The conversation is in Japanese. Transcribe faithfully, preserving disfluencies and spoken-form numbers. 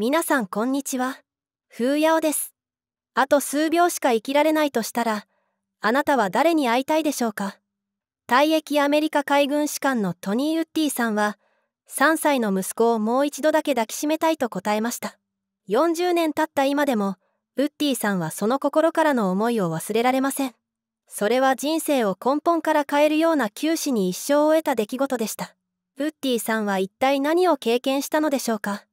皆さんこんにちは。風やおです。あと数秒しか生きられないとしたら、あなたは誰に会いたいでしょうか。退役アメリカ海軍士官のトニー・ウッディさんは、さんさいの息子をもう一度だけ抱きしめたいと答えました。よんじゅうねん経った今でも、ウッディさんはその心からの思いを忘れられません。それは人生を根本から変えるような九死に一生を得た出来事でした。ウッディさんは一体何を経験したのでしょうか。